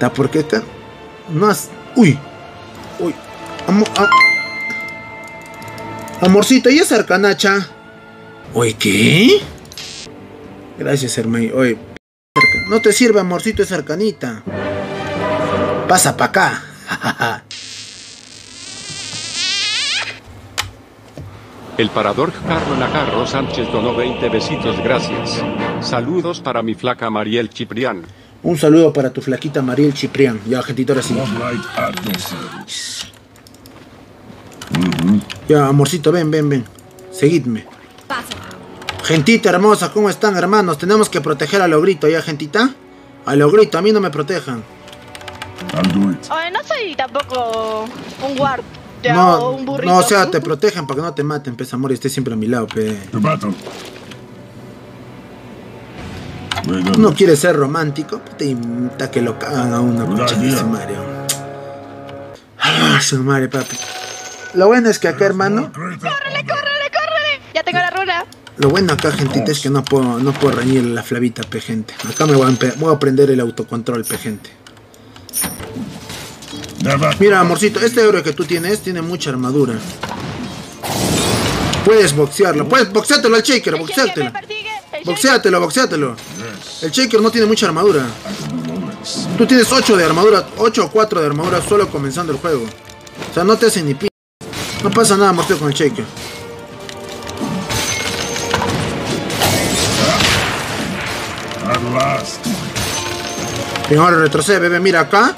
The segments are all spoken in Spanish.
La porqueta más. Uy, uy, amorcito, ¿y esa arcanacha? Oye, ¿qué? Gracias, hermano. Oye, no te sirve, amorcito, esa arcanita. Pasa pa' acá. El parador Carlos Najarro Sánchez donó 20 besitos, gracias. Saludos para mi flaca Mariel Chiprián. Un saludo para tu flaquita Mariel Chiprián. Ya, gentito, ahora sí. Ya, amorcito, ven, ven, ven. Seguidme. Gentita hermosa, ¿cómo están, hermanos? Tenemos que proteger a Logrito, ¿ya, gentita? A Logrito, a mí no me protejan. Oye, no soy tampoco un guard. No, un burrito. No, o sea, te protegen para que no te maten, pez amor, y estés siempre a mi lado, pe. Te mato. No quiere ser romántico, te invita que lo cagan a una concha de su madre. Ah, su madre, papi. Lo bueno es que acá, hermano. ¡Córrele, córrele, córrele! Ya tengo la runa. Lo bueno acá, gentita, es que no puedo reñir la Flavita, pe, gente. Acá me voy a aprender el autocontrol, pe, gente. Mira, amorcito, este héroe que tú tienes tiene mucha armadura. Puedes boxearlo, puedes boxeártelo al shaker, boxeártelo. Boxéatelo, boxéatelo. El shaker no tiene mucha armadura. Tú tienes 8 de armadura, 8 o 4 de armadura solo comenzando el juego. O sea, no te hacen ni p. No pasa nada, amorcito, con el shaker. Bien, ahora retrocede, bebé, mira acá.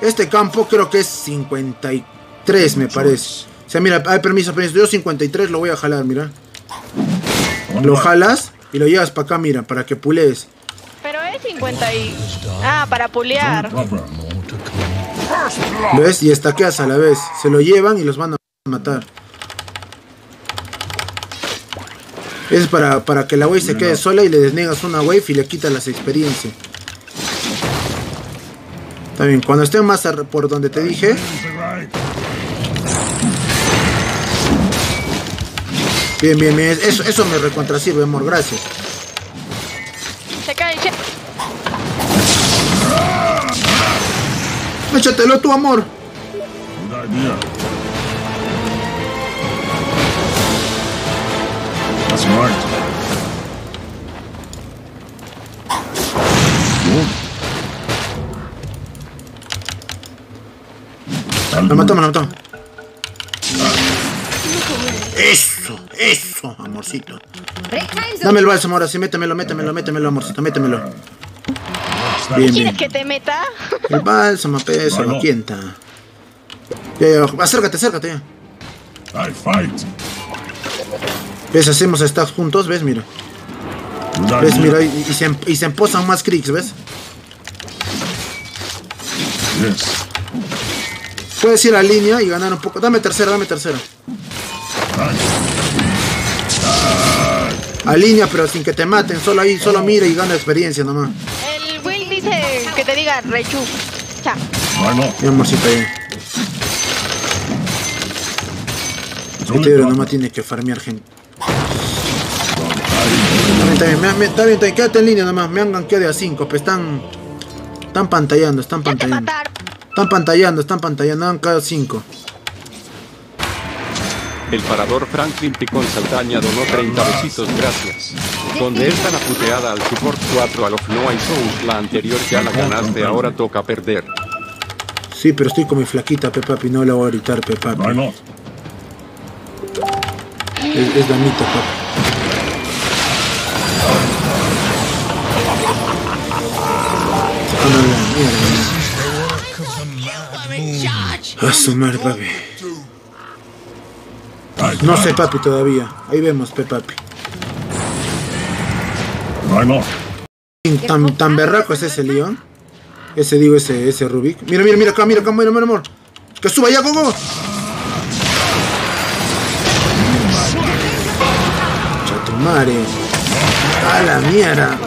Este campo creo que es 53, me parece. O sea, mira, hay permiso, permiso. Yo 53 lo voy a jalar, mira. Lo jalas y lo llevas para acá, mira, para que pulees. Pero es 50 y... Ah, para pulear. ¿Ves? Y estaqueas a la vez. Se lo llevan y los van a matar. Es para que la wave se quede sola y le desniegas una wave y le quitas las experiencias. Está bien, cuando esté más por donde te dije. Bien, bien, bien. Eso me recontra sirve, amor, gracias. Se cae, che. Échatelo tú, amor. Lo matamos, lo matamos. Eso, eso, amorcito. Dame el bálsamo ahora sí, métemelo, métemelo, métemelo, amorcito, métemelo. Bien, bien. ¿Quieres que te meta? El bálsamo, peso, lo quienta. Ya, ya, acércate, acércate ya. ¿Ves? Hacemos stacks juntos, ¿ves? Mira. ¿Ves? Mira, y se emposan más creeks, ¿ves? Puedes ir a línea y ganar un poco. Dame tercera, dame tercera. A línea, pero sin que te maten. Solo ahí, solo mira y gana experiencia nomás. El Will dice que te diga rechu. Cha. Mi amorcito ahí. Este héroe nomás tiene que farmear, gente. Está bien, está bien, está bien, está bien. Quédate en línea nomás. Me han gankeado de a 5, pues están pantallando, están pantallando. Están pantallando, están pantallando, cada 5. El parador Franklin Picón Saltaña donó 30 besitos, gracias. Donde está la puteada al support 4 a los no hay souls, la anterior ya la ganaste, ahora toca perder. Sí, pero estoy con mi flaquita, pepapi, no la voy a gritar, pepapi. Es damita, papi. A su madre, papi. No sé, papi, todavía. Ahí vemos, pe, papi. Tan berraco es ese león. Ese, digo, ese Rubik. Mira, mira, mira acá, mira, amor. Que suba ya, Gogo. Chatumare. A la mierda.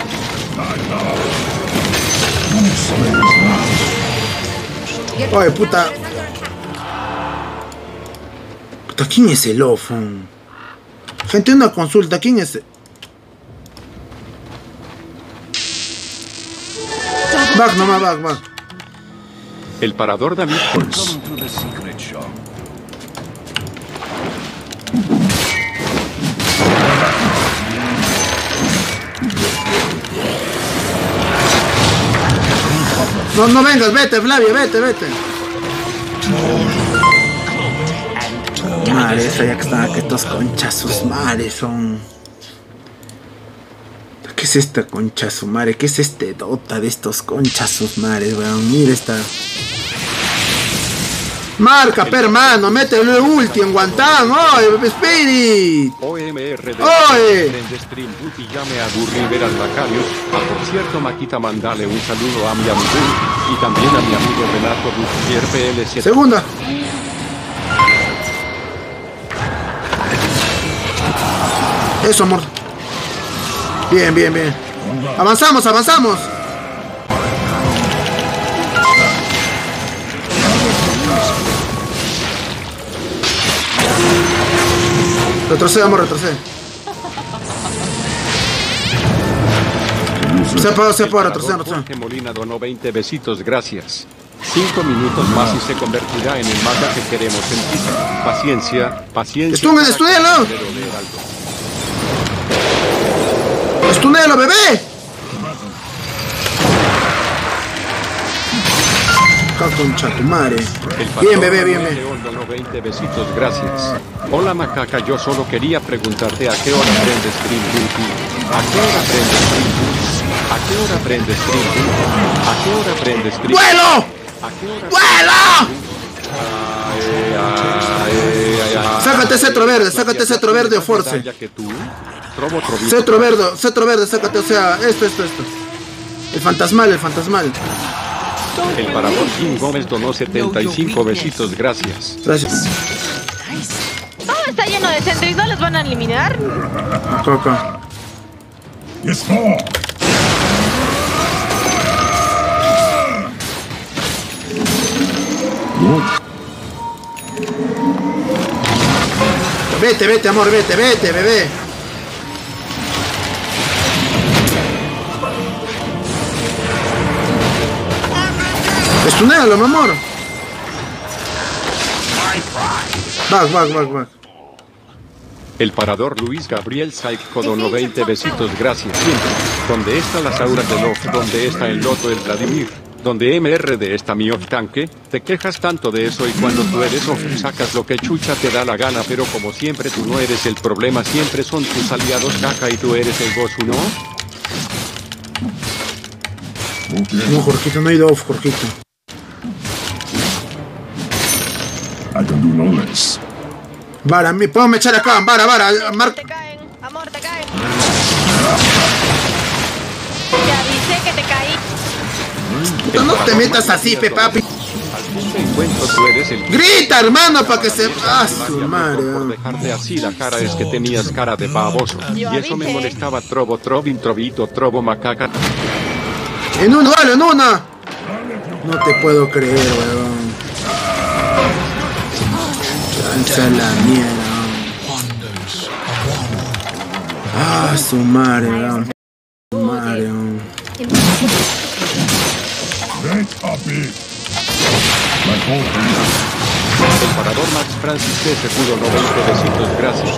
Oye, puta. ¿Quién es el ofón? Gente, una consulta, ¿quién es? Back nomás, back. El parador David Holtz. No, no vengas, vete, Flavia, vete. Madre, esa ya que están aquí estos conchazos, madre, son... ¿Qué es esta conchazo, madre? ¿Qué es este Dota de estos conchazos, madre? Bueno, mira esta... Marca, hermano, métele el ulti en Guantán, oye, Spirit. OMR de oye. Stream Buti llame a Burri ver al Macarios. Por cierto, Maquita, mandale un saludo a mi amigo y también a mi amigo Renato Bustier PL7. Segunda. Eso, amor. Bien. Avanzamos. Retrocede, amor, retrocede. Se paró, retrocede. Jorge Molina donó 20 besitos, gracias. 5 minutos más y se convertirá en el manga que queremos sentir. Paciencia. ¡Estúnelo! ¡Estúnelo, bebé! Concha tu madre. Bien, bebé. León donó 20 besitos, gracias. Hola, Macaca, yo solo quería preguntarte a qué hora aprendes Stream Duty. ¿A qué hora aprendes Stream Duty? ¡Vuelo! Sácate cetro verde o force. Cetro verde, sácate, o sea, esto. El fantasmal. El parador Jim Gómez donó 75 besitos, gracias. Todo está lleno de centro y no los van a eliminar. Toca. Vete, amor, vete, bebé. Estunelo, mi amor. Back. El parador Luis Gabriel Saik donó 20 besitos, gracias. ¿Dónde están las auras de Lof? ¿Dónde está el Loto del Vladimir? ¿Dónde MR de esta mi off tanque? Te quejas tanto de eso y cuando tú eres off sacas lo que chucha te da la gana, pero como siempre tú no eres el problema, siempre son tus aliados caca y tú eres el gozo, ¿no? No, Jorgito, no ha ido off, Jorgito. Vara, me puedo echar acá, vara, marca. Te caen, amor, te caen. Te avisé que te caí. No te metas así, papi. Grita, hermano, para que se pase, madre. Por dejarte así la cara es que tenías cara de baboso. Y eso me molestaba, trobo, macaca. En una. No te puedo creer, weón. Lanza la mierda. Ah, su madre, El parador Max Francis se pudo 90 besitos, gracias.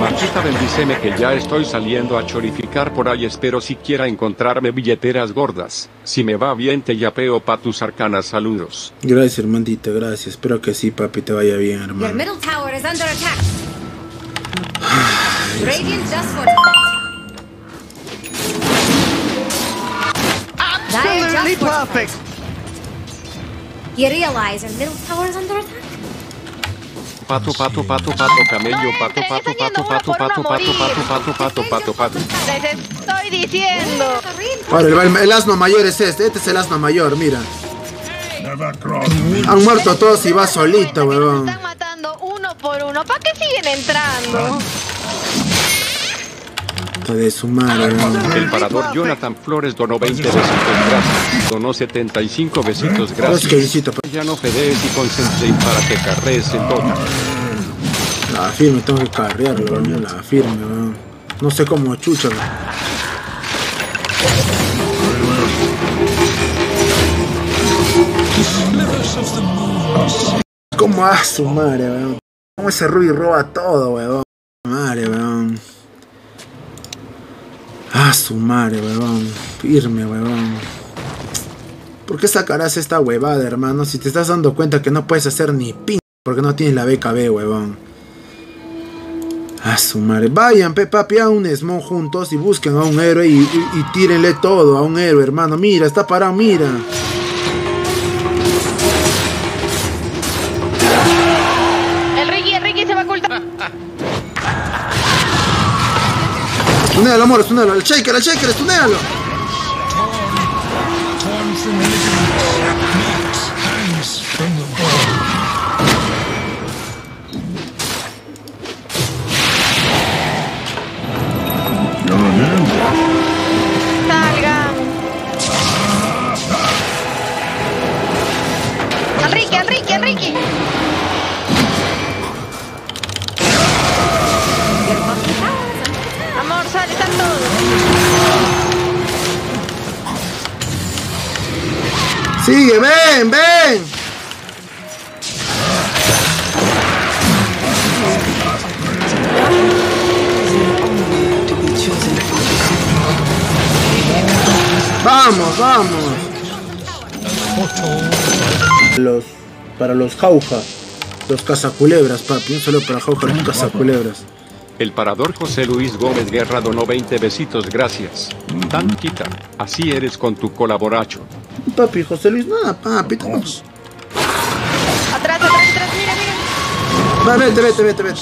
Marchita, bendíceme que ya estoy saliendo a chorificar por ahí. Espero siquiera encontrarme billeteras gordas. Si me va bien te yapeo pa' tus arcanas saludos. Gracias, hermanito, gracias. Espero que sí, papi, te vaya bien, hermano. Absolutely perfect. You realize our middle tower is under attack? Pato, camello. Les estoy diciendo. El asno mayor es este. Este es el asno mayor, mira. Han muerto todos y va solito, weón. Están matando uno por uno. ¿Para qué siguen entrando? De su madre. El parador Jonathan Flores donó 20 besitos, gracias. Donó 75 besitos, gracias. Ya no fedees y concentre para que carrees en Dota. La firme, tengo que carrearlo, weón. La firme, weón. No sé cómo chucha, weón. ¿Cómo a su madre, weón? ¿Cómo ese Ruby roba todo, weón? Madre, weón. A su madre, weón. Firme, weón. ¿Por qué sacarás esta huevada, hermano? Si te estás dando cuenta que no puedes hacer ni pin... Porque no tienes la BKB, huevón. A su madre. Vayan, pe papi, a un smoke juntos y busquen a un héroe y tírenle todo a un héroe, hermano. Mira, está parado, mira. El Ricky se va a ocultar. Tunealo, amor, tunealo. El shaker, tunealo. Enrique. Amor, sale, están todos. Sigue, ven, ven. Vamos, vamos. Para los jauja, los cazaculebras, papi, un solo para jauja, los cazaculebras. El parador José Luis Gómez Guerra donó 20 besitos, gracias. Tanquita, así eres con tu colaboracho. Papi, José Luis, nada, papi, vamos. Atrás, atrás, atrás, mira, mira. Va, vete, vete, vete, vete.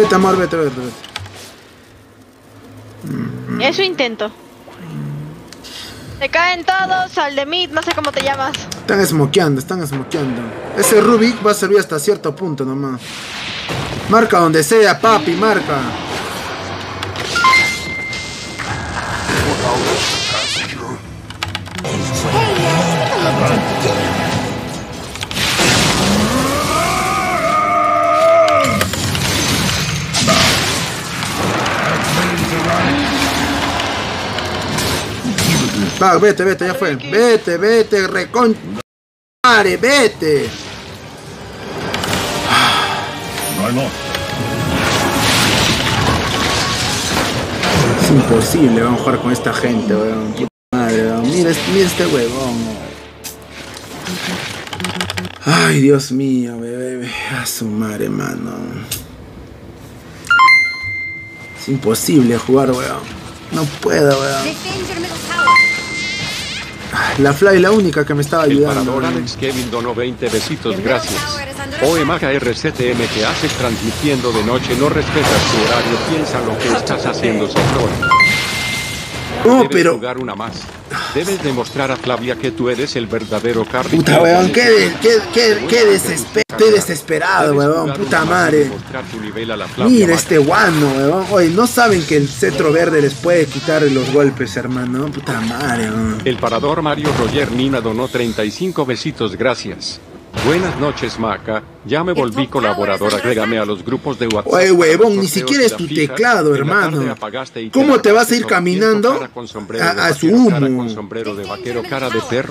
Vete, amor, vete, vete, vete. Eso intento. Se caen todos, al de mid, no sé cómo te llamas. Están smokeando, están smokeando. Ese Rubik va a servir hasta cierto punto nomás. Marca donde sea, papi, marca. Va, vete, vete, ya fue. Vete, vete, recon... ¡Mare, vete! Es imposible, vamos a jugar con esta gente, weón. Madre, weón. Mira este huevón, weón. Ay, Dios mío, bebé. A su madre, mano. Es imposible jugar, weón. No puedo, weón. La Fly, la única que me estaba ayudando. El parador Alex Kevin donó 20 besitos, gracias. OMAKA RCTM que haces transmitiendo de noche, no respetas tu horario, piensa lo que estás haciendo, Soflor. No, debes pero... jugar una más. Debes demostrar a Flavia que tú eres el verdadero carry. Puta weón, qué desesperado, weón, puta madre. Mira este guano, weón. Oye, no saben que el cetro verde les puede quitar los golpes, hermano. Puta madre, weón. El parador Mario Roger Nina donó 35 besitos, gracias. Buenas noches, Maca. Ya me volví colaborador. Agrégame a los grupos de WhatsApp. Oye, huevón, ni siquiera es tu teclado, hermano. ¿Cómo te vas a ir caminando a su humo? Con sombrero de vaquero,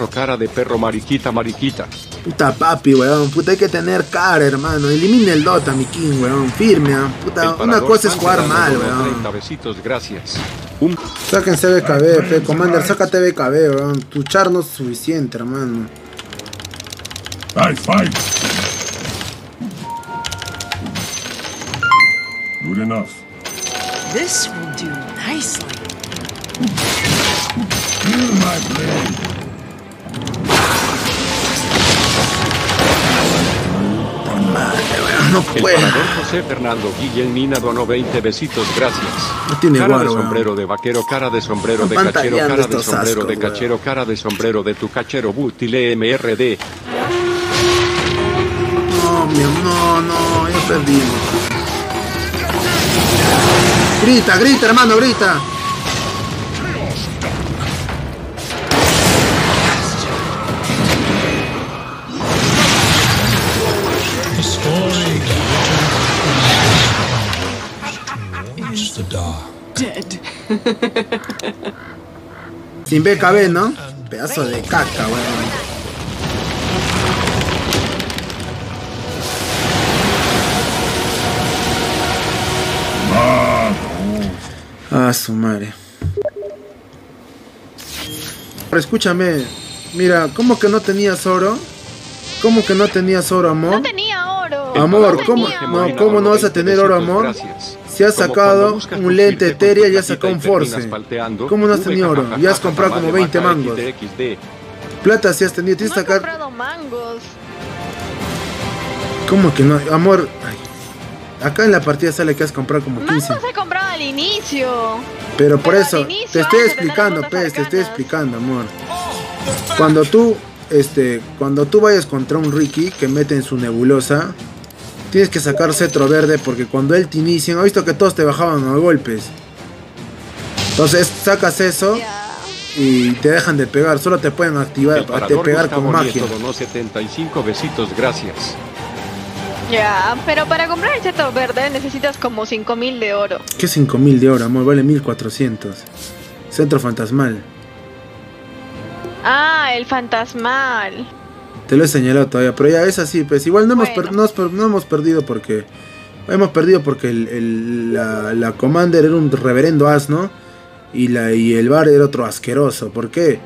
cara de perro, mariquita, mariquita. Puta papi, huevón. Puta, hay que tener cara, hermano. Elimina el Dota, mi king, huevón. Firme, puta. Una cosa es jugar mal, huevón. 30 besitos, gracias. Sáquense BKB, fe. Commander, sácate BKB, huevón. Tu char no es suficiente, hermano. I fight. Good enough. This will do nicely. Feel my blade. No puedo. El parador José Fernando Guillén Nina donó 20 besitos, gracias. No tiene cara igual, de sombrero de vaquero, cara de sombrero de cachero, cara de sombrero asco, de cachero, weón. Cara de sombrero de tu cachero, butile MRD. No, no, ya perdimos. Grita, grita, hermano, grita. dead. Sin BKB, ¿no? Pedazo de caca, weón. Ah, su madre. Pero escúchame. Mira, ¿cómo que no tenías oro? ¿Cómo que no tenías oro, amor? No tenía oro. Amor, ¿cómo no, ¿cómo no vas a tener oro, amor? Gracias. Si has sacado un lente etérea y has sacado un force. ¿Cómo no has tenido oro? Ya has comprado como 20 mangos. Plata si has tenido. Tienes que sacar... No he comprado mangos. ¿Cómo que no? Amor... Ay. Acá en la partida sale que has comprado como 15. Mangos he comprado al inicio. Pero por eso, te estoy explicando, pez, te estoy explicando, amor. Cuando tú, cuando tú vayas contra un Ricky que mete en su nebulosa, tienes que sacar cetro verde porque cuando él te inicia, ha visto que todos te bajaban a golpes. Entonces sacas eso y te dejan de pegar, solo te pueden activar para te pegar con magia. Donó 75 besitos, gracias. Ya, pero para comprar el seto verde necesitas como 5000 de oro. ¿Qué 5000 de oro, amor? Vale 1400. Centro fantasmal. Ah, el fantasmal. Te lo he señalado todavía, pero ya es así, pues igual no, bueno. hemos perdido porque la Commander era un reverendo asno y el VAR era otro asqueroso. ¿Por qué?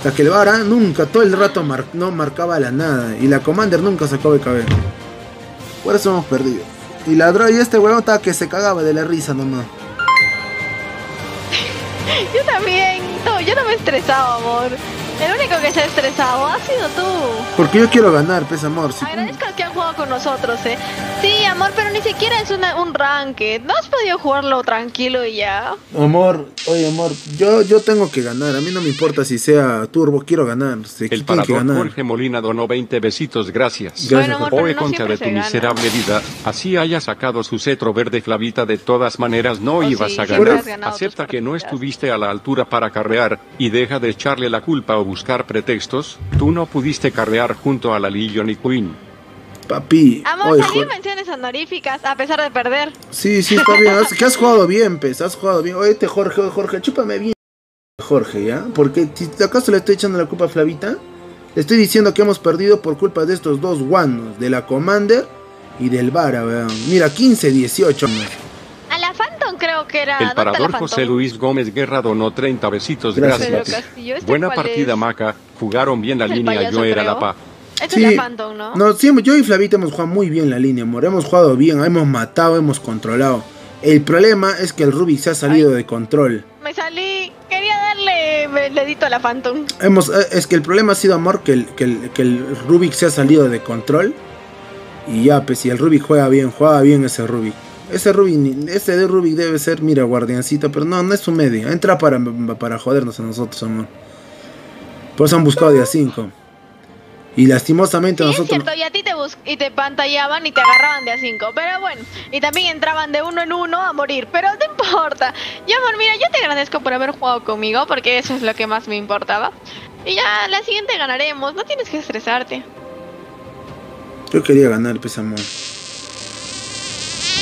O sea, que el VAR nunca, todo el rato no marcaba la nada y la Commander nunca sacó de cabeza. Por eso hemos perdido. Y ladrón, y este huevón estaba que se cagaba de la risa nomás. Yo también. No, yo no me he estresado, amor. El único que se ha estresado ha sido tú. Porque yo quiero ganar, pues, amor. Si agradezco que han jugado con nosotros, Sí, amor, pero ni siquiera es un ranked. ¿No has podido jugarlo tranquilo y ya? Amor, oye, amor, yo tengo que ganar. A mí no me importa si sea turbo, quiero ganar. El parador Jorge Molina donó 20 besitos, gracias. Bueno, amor, pero no contra de tu miserable vida. Así haya sacado su cetro verde, Flavita, de todas maneras no ibas a ganar. Acepta que no estuviste a la altura para carrear y deja de echarle la culpa o buscar pretextos. Tú no pudiste carrear junto a la Lillian y Queen. Papi, amor, salí menciones honoríficas a pesar de perder. Sí, sí, está bien. Que has jugado bien, pez. Has jugado bien. Oye, Jorge, chúpame bien, Jorge, ¿ya? Porque si acaso le estoy echando la culpa a Flavita, le estoy diciendo que hemos perdido por culpa de estos dos guanos, de la Commander y del Vara, ¿verdad? Mira, 15, 18. A la Phantom creo que era. El parador José Luis Gómez Guerra donó 30 besitos, gracias. Buena partida, Maca. Jugaron bien la línea, yo era la pa. Esto sí, es la Phantom, ¿no? No, sí, yo y Flavita hemos jugado muy bien la línea, amor. Hemos jugado bien, hemos matado, hemos controlado. El problema es que el Rubik se ha salido de control. Me salí, quería darle el dedito a la Phantom. Es que el problema ha sido, amor, que el Rubik se ha salido de control. Y ya, pues si el Rubik juega bien ese Rubik. Ese de Rubik debe ser, mira, guardiancito, pero no es su media. Entra para jodernos a nosotros, amor. Por eso han buscado día 5. Y lastimosamente sí, nosotros... es cierto, y a ti te pantallaban y te agarraban de a 5, pero bueno, y también entraban de uno en uno a morir, pero no importa. Yo, amor, mira, yo te agradezco por haber jugado conmigo, porque eso es lo que más me importaba. Y ya, la siguiente ganaremos, no tienes que estresarte. Yo quería ganar, pues, amor.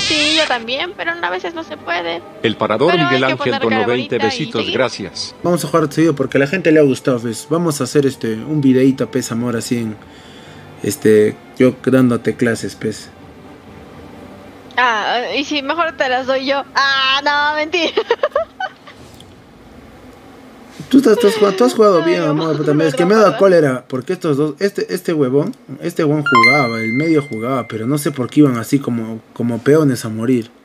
Sí, yo también, pero a veces no se puede. El parador Miguel Ángel donó 20 besitos, gracias. Vamos a jugar seguido porque a la gente le ha gustado, pues. Vamos a hacer un videito, pez, amor, así en... yo dándote clases, pez. Ah, y si mejor te las doy yo. Ah, no, mentira. Tú has jugado bien, amor, pero también es que me ha dado cólera, porque estos dos, este huevón jugaba, el medio jugaba, pero no sé por qué iban así como peones a morir.